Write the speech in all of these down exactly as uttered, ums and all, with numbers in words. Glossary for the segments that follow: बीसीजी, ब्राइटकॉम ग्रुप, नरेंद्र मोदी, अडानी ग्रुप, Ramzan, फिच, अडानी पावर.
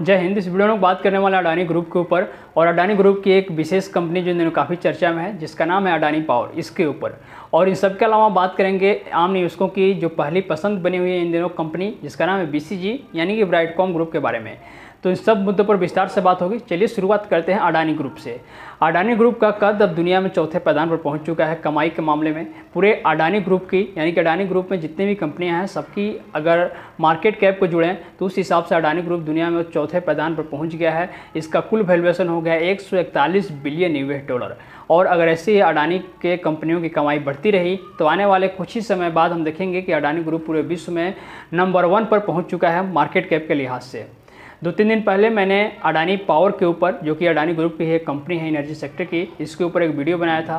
जय हिंद। इस वीडियो में बात करने वाला अडानी ग्रुप के ऊपर और अडानी ग्रुप की एक विशेष कंपनी जो इन काफ़ी चर्चा में है जिसका नाम है अडानी पावर, इसके ऊपर। और इन सब के अलावा बात करेंगे आम निवेशकों की जो पहली पसंद बनी हुई है इन दिनों कंपनी जिसका नाम है बीसीजी यानी कि ब्राइटकॉम ग्रुप के बारे में। तो इन सब मुद्दों पर विस्तार से बात होगी। चलिए शुरुआत करते हैं अडानी ग्रुप से। अडानी ग्रुप का कद अब दुनिया में चौथे पायदान पर पहुंच चुका है कमाई के मामले में। पूरे अडानी ग्रुप की यानी कि अडानी ग्रुप में जितनी भी कंपनियां हैं सबकी अगर मार्केट कैप को जुड़ें तो उस हिसाब से अडानी ग्रुप दुनिया में चौथे पायदान पर पहुंच गया है। इसका कुल वैल्यूएशन हो गया एक सौ इकतालीस बिलियन यूएस डॉलर। और अगर ऐसे ही अडानी के कंपनियों की कमाई बढ़ती रही तो आने वाले कुछ ही समय बाद हम देखेंगे कि अडानी ग्रुप पूरे विश्व में नंबर वन पर पहुँच चुका है मार्केट कैप के लिहाज से। दो तीन दिन पहले मैंने अडानी पावर के ऊपर, जो कि अडानी ग्रुप की एक कंपनी है एनर्जी सेक्टर की, इसके ऊपर एक वीडियो बनाया था।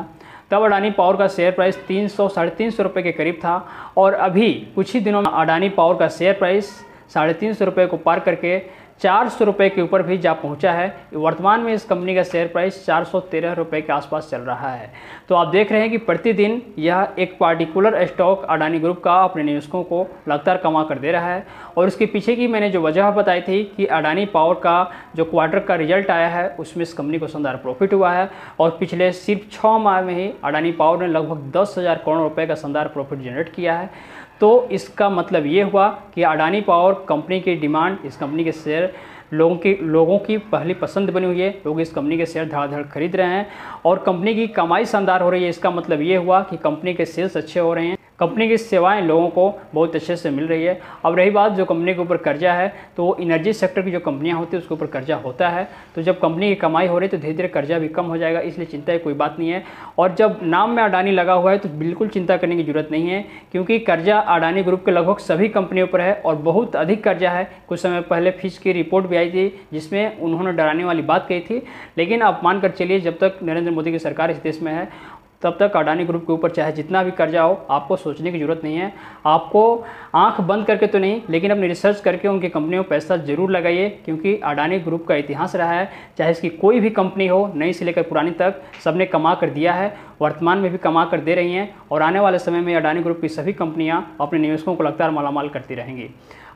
तब अडानी पावर का शेयर प्राइस तीन सौ साढ़े तीन सौ रुपये के करीब था और अभी कुछ ही दिनों में अडानी पावर का शेयर प्राइस साढ़े तीन सौ रुपये को पार करके चार सौ रुपये के ऊपर भी जा पहुंचा है। वर्तमान में इस कंपनी का शेयर प्राइस चार सौ तेरह रुपये के आसपास चल रहा है। तो आप देख रहे हैं कि प्रतिदिन यह एक पार्टिकुलर स्टॉक अडानी ग्रुप का अपने निवेशकों को लगातार कमा कर दे रहा है। और इसके पीछे की मैंने जो वजह बताई थी कि अडानी पावर का जो क्वार्टर का रिजल्ट आया है उसमें इस कंपनी को शानदार प्रॉफिट हुआ है और पिछले सिर्फ छः माह में ही अडानी पावर ने लगभग दस हज़ार करोड़ रुपये का शानदार प्रॉफिट जनरेट किया है। तो इसका मतलब ये हुआ कि अडानी पावर कंपनी की डिमांड, इस कंपनी के शेयर लोगों की लोगों की पहली पसंद बनी हुई है। लोग इस कंपनी के शेयर धड़ाधड़ खरीद रहे हैं और कंपनी की कमाई शानदार हो रही है। इसका मतलब ये हुआ कि कंपनी के सेल्स अच्छे हो रहे हैं, कंपनी की सेवाएं लोगों को बहुत अच्छे से मिल रही है। अब रही बात जो कंपनी के ऊपर कर्जा है, तो एनर्जी सेक्टर की जो कंपनियां होती है उसके ऊपर कर्जा होता है। तो जब कंपनी की कमाई हो रही है तो धीरे धीरे कर्जा भी कम हो जाएगा, इसलिए चिंता की कोई बात नहीं है। और जब नाम में अडानी लगा हुआ है तो बिल्कुल चिंता करने की जरूरत नहीं है, क्योंकि कर्जा अडानी ग्रुप के लगभग सभी कंपनियों पर है और बहुत अधिक कर्जा है। कुछ समय पहले फिच की रिपोर्ट भी आई थी जिसमें उन्होंने डराने वाली बात कही थी, लेकिन आप मान कर चलिए जब तक नरेंद्र मोदी की सरकार इस देश में है तब तक अडानी ग्रुप के ऊपर चाहे जितना भी कर्जा हो आपको सोचने की ज़रूरत नहीं है। आपको आंख बंद करके तो नहीं, लेकिन अपनी रिसर्च करके उनकी कंपनियों में पैसा जरूर लगाइए, क्योंकि अडानी ग्रुप का इतिहास रहा है। चाहे इसकी कोई भी कंपनी हो, नई से लेकर पुरानी तक, सबने कमा कर दिया है, वर्तमान में भी कमा कर दे रही हैं और आने वाले समय में अडानी ग्रुप की सभी कंपनियाँ अपने निवेशकों को लगातार मालामाल करती रहेंगी।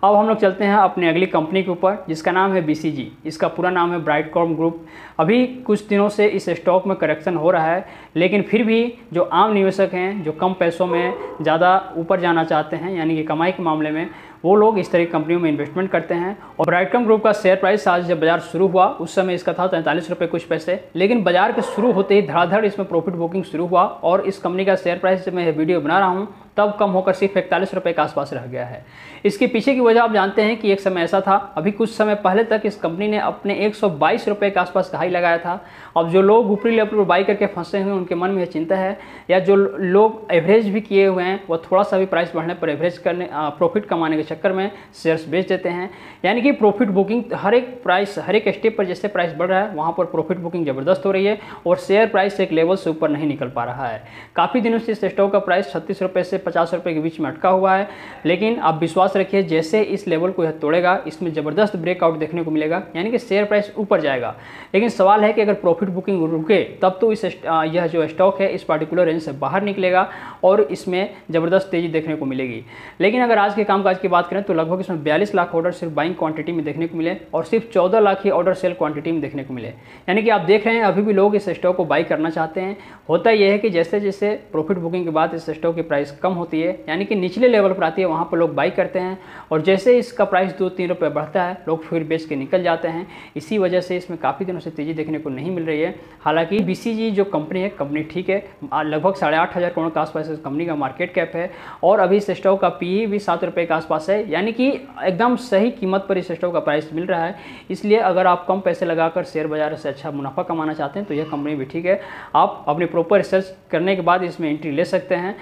अब हम लोग चलते हैं अपने अगली कंपनी के ऊपर जिसका नाम है बीसीजी। इसका पूरा नाम है ब्राइटकॉम ग्रुप। अभी कुछ दिनों से इस स्टॉक में करेक्शन हो रहा है, लेकिन फिर भी जो आम निवेशक हैं जो कम पैसों में ज़्यादा ऊपर जाना चाहते हैं यानी कि कमाई के मामले में, वो लोग इस तरह की कंपनियों में इन्वेस्टमेंट करते हैं। और ब्राइटकॉम ग्रुप का शेयर प्राइस आज जब बाजार शुरू हुआ उस समय इसका था तैंतालीस रुपये कुछ पैसे, लेकिन बाजार के शुरू होते ही धड़ाधड़ इसमें प्रॉफिट बुकिंग शुरू हुआ और इस कंपनी का शेयर प्राइस जब मैं वीडियो बना रहा हूँ तब कम होकर सिर्फ इकतालीस रुपये के आसपास रह गया है। इसके पीछे की वजह आप जानते हैं कि एक समय ऐसा था, अभी कुछ समय पहले तक इस कंपनी ने अपने एक सौ बाईस रुपये के आसपास हाई लगाया था। अब जो लोग ऊपरी लेवल पर बाई करके फंसे हुए हैं उनके मन में यह चिंता है, या जो लोग एवरेज भी किए हुए हैं वह थोड़ा सा भी प्राइस बढ़ने पर एवरेज करने प्रॉफिट कमाने के चक्कर में शेयर्स बेच देते हैं। यानी कि प्रॉफिट बुकिंग हर एक प्राइस, हर एक स्टेप पर जैसे प्राइस बढ़ रहा है वहाँ पर प्रॉफिट बुकिंग ज़बरदस्त हो रही है और शेयर प्राइस एक लेवल से ऊपर नहीं निकल पा रहा है। काफ़ी दिनों से इस स्टॉक का प्राइस छत्तीस रुपये से पचास रुपये के बीच में अटका हुआ है, लेकिन आप विश्वास रखिए जैसे इस लेवल को यह तोड़ेगा इसमें ज़बरदस्त ब्रेकआउट देखने को मिलेगा, यानी कि शेयर प्राइस ऊपर जाएगा। लेकिन सवाल है कि अगर प्रॉफिट बुकिंग रुके तब तो इस यह जो स्टॉक है इस पार्टिकुलर रेंज से बाहर निकलेगा और इसमें ज़बरदस्त तेज़ी देखने को मिलेगी। लेकिन अगर आज के कामकाज की बात करें तो लगभग इसमें बयालीस लाख ऑर्डर सिर्फ बाइंग क्वांटिटी में देखने को मिले और सिर्फ चौदह लाख ही ऑर्डर सेल क्वांटिटी में देखने को मिले। यानी कि आप देख रहे हैं अभी भी लोग इस स्टॉक को बाई करना चाहते हैं। होता यह है कि जैसे जैसे प्रॉफिट बुकिंग के बाद इस स्टॉक की प्राइस कम होती है यानी कि निचले लेवल पर आती है वहाँ पर लोग बाई करते हैं और जैसे इसका प्राइस दो तीन रुपये बढ़ता है लोग फिर बेच के निकल जाते हैं। इसी वजह से इसमें काफ़ी दिनों से तेज़ी देखने को नहीं मिल रही है। हालाँकि बीसीजी जो कंपनी है कंपनी ठीक है, लगभग साढ़े आठ हज़ार करोड़ के आसपास इस कंपनी का मार्केट कैप है और अभी इस स्टॉक का पीई भी सात रुपये के आसपास है, यानी कि एकदम सही कीमत पर इस स्टॉक का प्राइस मिल रहा है। इसलिए अगर आप कम पैसे लगाकर शेयर बाजार से अच्छा मुनाफा कमाना चाहते हैं तो यह कंपनी भी ठीक है। आप अपने प्रॉपर रिसर्च करने के बाद इसमें एंट्री ले सकते हैं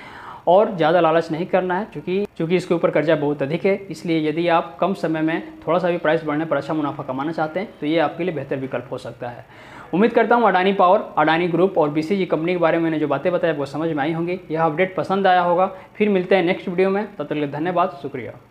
और ज़्यादा लालच नहीं करना है, क्योंकि क्योंकि इसके ऊपर कर्जा बहुत अधिक है। इसलिए यदि आप कम समय में थोड़ा सा भी प्राइस बढ़ने पर अच्छा मुनाफा कमाना चाहते हैं तो ये आपके लिए बेहतर विकल्प हो सकता है। उम्मीद करता हूँ अडानी पावर, अडानी ग्रुप और बीसीजी कंपनी के बारे में मैंने जो बातें बताई वो समझ में आई होंगी। यह अपडेट पसंद आया होगा। फिर मिलते हैं नेक्स्ट वीडियो में, तब तक के लिए धन्यवाद, शुक्रिया।